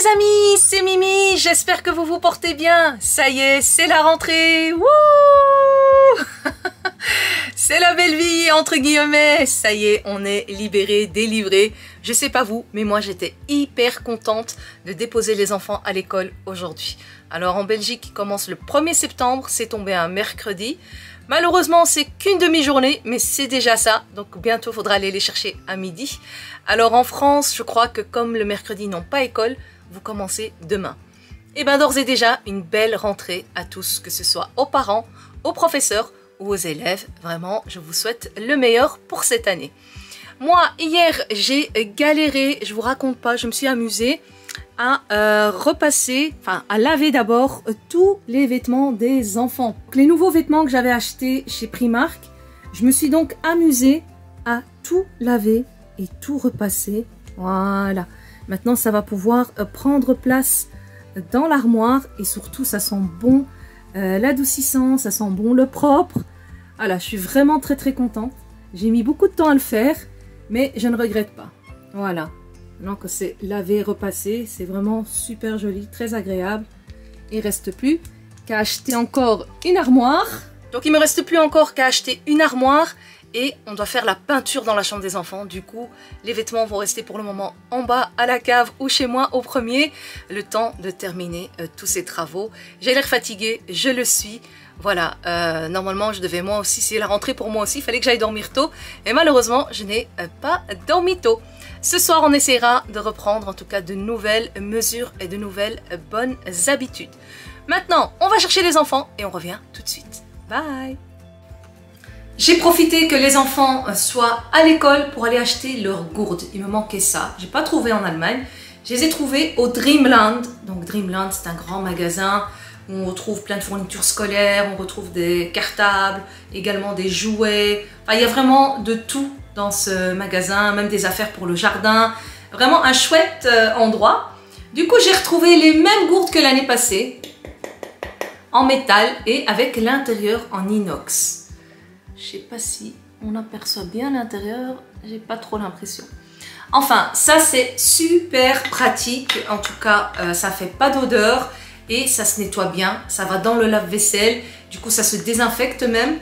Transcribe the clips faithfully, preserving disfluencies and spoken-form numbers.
les amis, c'est Mimi, j'espère que vous vous portez bien. Ça y est, c'est la rentrée. Wouh! C'est la belle vie, entre guillemets. Ça y est, on est libérés, délivrés. Je sais pas vous, mais moi j'étais hyper contente de déposer les enfants à l'école aujourd'hui. Alors en Belgique, qui commence le premier septembre, c'est tombé un mercredi. Malheureusement, c'est qu'une demi-journée, mais c'est déjà ça. Donc bientôt, il faudra aller les chercher à midi. Alors en France, je crois que comme le mercredi n'ont pas école, vous commencez demain. Et bien d'ores et déjà, une belle rentrée à tous, que ce soit aux parents, aux professeurs ou aux élèves. Vraiment, je vous souhaite le meilleur pour cette année. Moi, hier, j'ai galéré, je vous raconte pas, je me suis amusée à euh, repasser, enfin à laver d'abord euh, tous les vêtements des enfants. Donc, les nouveaux vêtements que j'avais achetés chez Primark, je me suis donc amusée à tout laver et tout repasser. Voilà. Maintenant, ça va pouvoir euh, prendre place dans l'armoire et surtout, ça sent bon euh, l'adoucissant, ça sent bon le propre. Voilà, je suis vraiment très très contente. J'ai mis beaucoup de temps à le faire, mais je ne regrette pas. Voilà. Maintenant que c'est lavé, repassé, c'est vraiment super joli, très agréable. Il ne reste plus qu'à acheter encore une armoire. Donc il ne me reste plus encore qu'à acheter une armoire et on doit faire la peinture dans la chambre des enfants. Du coup, les vêtements vont rester pour le moment en bas, à la cave ou chez moi au premier. Le temps de terminer euh, tous ces travaux. J'ai l'air fatiguée, je le suis. Voilà, euh, normalement je devais moi aussi, c'est la rentrée pour moi aussi, il fallait que j'aille dormir tôt. Et malheureusement, je n'ai euh, pas dormi tôt. Ce soir, on essaiera de reprendre en tout cas de nouvelles mesures et de nouvelles bonnes habitudes. Maintenant, on va chercher les enfants et on revient tout de suite. Bye! J'ai profité que les enfants soient à l'école pour aller acheter leurs gourdes. Il me manquait ça. Je n'ai pas trouvé en Allemagne. Je les ai trouvées au Dreamland. Donc Dreamland, c'est un grand magasin où on retrouve plein de fournitures scolaires, on retrouve des cartables, également des jouets. Enfin, il y a vraiment de tout dans ce magasin, même des affaires pour le jardin. Vraiment un chouette endroit. Du coup, j'ai retrouvé les mêmes gourdes que l'année passée, en métal et avec l'intérieur en inox. Je sais pas si on aperçoit bien l'intérieur, j'ai pas trop l'impression. Enfin, ça c'est super pratique. En tout cas, euh, ça fait pas d'odeur et ça se nettoie bien. Ça va dans le lave-vaisselle. Du coup, ça se désinfecte même.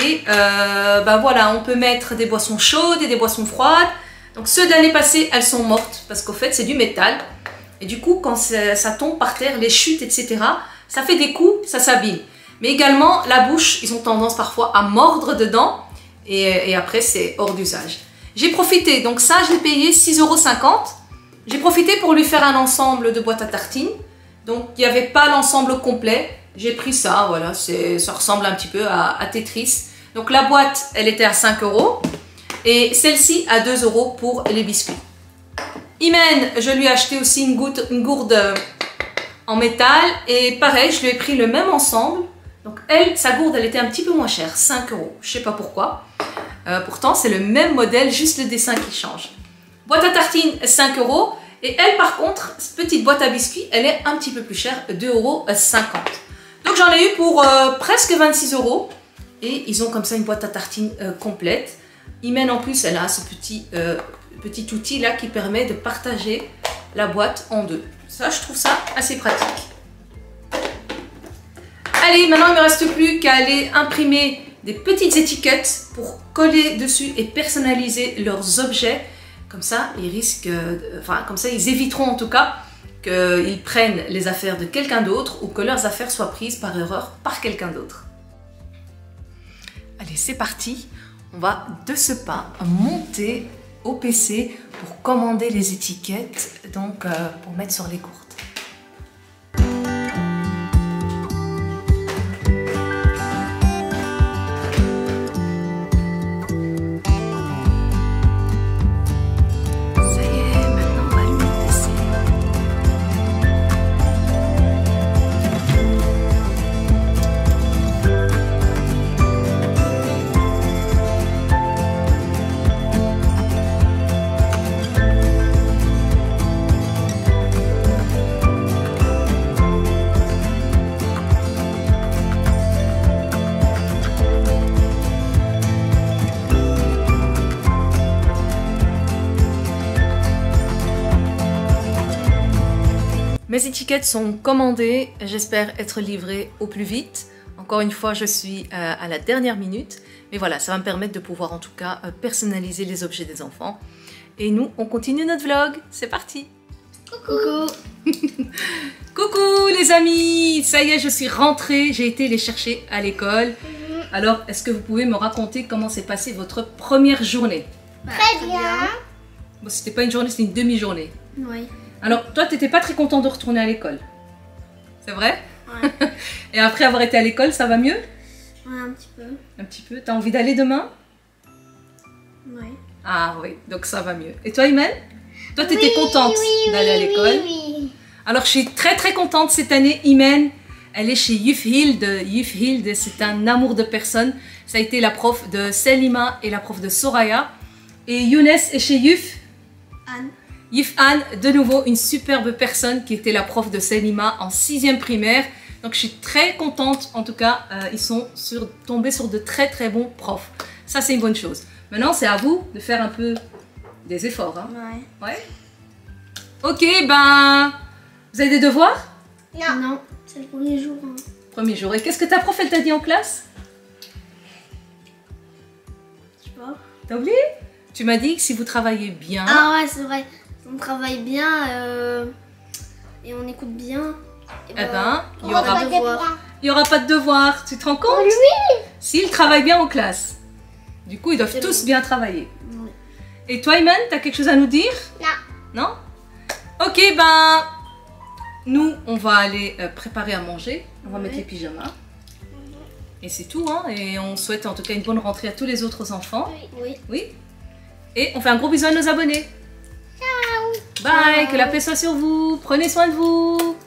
Et euh, bah voilà, on peut mettre des boissons chaudes et des boissons froides. Donc ceux de l'année passée, elles sont mortes parce qu'au fait, c'est du métal. Et du coup, quand ça tombe par terre, les chutes, et cetera, ça fait des coups, ça s'abîme. Mais également, la bouche, ils ont tendance parfois à mordre dedans. Et, et après, c'est hors d'usage. J'ai profité, donc ça, je l'ai payé six euros cinquante. J'ai profité pour lui faire un ensemble de boîtes à tartines. Donc, il n'y avait pas l'ensemble complet. J'ai pris ça, voilà, ça ressemble un petit peu à, à Tetris. Donc la boîte, elle était à cinq euros et celle-ci à deux euros pour les biscuits. Imen, je lui ai acheté aussi une, goutte, une gourde en métal et pareil, je lui ai pris le même ensemble. Donc elle, sa gourde, elle était un petit peu moins chère, cinq euros. Je sais pas pourquoi. Euh, pourtant, c'est le même modèle, juste le dessin qui change. Boîte à tartines, cinq euros. Et elle, par contre, cette petite boîte à biscuits, elle est un petit peu plus chère, deux euros cinquante. Donc j'en ai eu pour euh, presque vingt-six euros et ils ont comme ça une boîte à tartines euh, complète. Imen en plus, elle a ce petit, euh, petit outil là qui permet de partager la boîte en deux. Ça, je trouve ça assez pratique. Allez, maintenant il ne me reste plus qu'à aller imprimer des petites étiquettes pour coller dessus et personnaliser leurs objets. Comme ça, ils risquent, euh, enfin comme ça, ils éviteront en tout cas qu'ils prennent les affaires de quelqu'un d'autre ou que leurs affaires soient prises par erreur par quelqu'un d'autre. Allez, c'est parti. On va de ce pas monter au P C pour commander les étiquettes, donc euh, pour mettre sur les gourdes. Mes étiquettes sont commandées, j'espère être livrées au plus vite. Encore une fois, je suis à la dernière minute. Mais voilà, ça va me permettre de pouvoir en tout cas personnaliser les objets des enfants. Et nous, on continue notre vlog. C'est parti. Coucou. Coucou les amis. Ça y est, je suis rentrée. J'ai été les chercher à l'école. Alors, est-ce que vous pouvez me raconter comment s'est passée votre première journée? Très bien. Bon, c'était pas une journée, c'était une demi-journée. Oui. Alors, toi, t'étais pas très content de retourner à l'école. C'est vrai? Ouais. Et après avoir été à l'école, ça va mieux? Ouais, un petit peu. Un petit peu. T'as envie d'aller demain? Oui. Ah oui, donc ça va mieux. Et toi, Imen? Toi, t'étais oui, contente oui, d'aller oui, à l'école? Oui, oui. Alors, je suis très très contente cette année, Imen. Elle est chez Juf Anne Yves. C'est un amour de personne. Ça a été la prof de Selima et la prof de Soraya. Et Younes est chez Juf Anne. Juf Anne, de nouveau une superbe personne qui était la prof de Selima en sixième primaire. Donc je suis très contente. En tout cas, euh, ils sont sur, tombés sur de très très bons profs. Ça, c'est une bonne chose. Maintenant, c'est à vous de faire un peu des efforts. Hein? Ouais. Ouais. Ok, ben... Vous avez des devoirs? Non. Non. C'est le premier jour. Hein. Premier jour. Et qu'est-ce que ta prof, elle t'a dit en classe? Je sais pas. T'as oublié? Tu m'as dit que si vous travaillez bien... Ah ouais, c'est vrai. Si on travaille bien euh, et on écoute bien... Eh ben, ben il n'y aura, aura, aura pas de devoir. Tu te rends compte? Oui. S'ils travaillent bien en classe. Du coup, ils doivent tous bien, bien travailler. Oui. Et toi, Iman, t'as quelque chose à nous dire? Non. Non? Ok, ben... Nous, on va aller préparer à manger. On va oui. mettre les pyjamas. Oui. Et c'est tout. Hein. Et on souhaite en tout cas une bonne rentrée à tous les autres enfants. Oui. Oui. Et on fait un gros bisou à nos abonnés. Ciao. Bye. Ciao. Que la paix soit sur vous. Prenez soin de vous.